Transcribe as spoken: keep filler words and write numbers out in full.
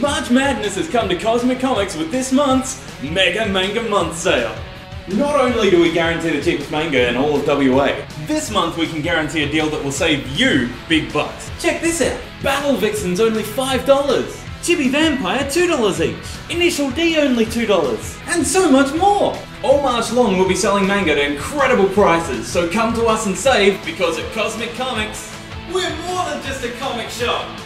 March Madness has come to Cosmic Comics with this month's Mega Manga Month Sale. Not only do we guarantee the cheapest manga in all of W A, this month we can guarantee a deal that will save you big bucks. Check this out! Battle Vixens only five dollars, Chibi Vampire two dollars each, Initial D only two dollars, and so much more! All March long we'll be selling manga at incredible prices, so come to us and save, because at Cosmic Comics, we're more than just a comic shop!